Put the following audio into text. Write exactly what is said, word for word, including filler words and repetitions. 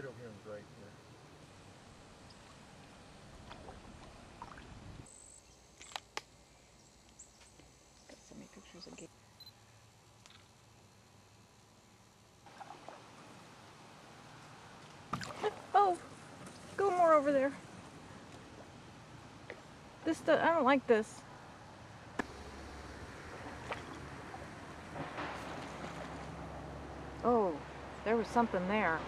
cradle hymns right here. Got so many pictures of gates. Oh, go more over there. This, I don't like this. Oh, there was something there.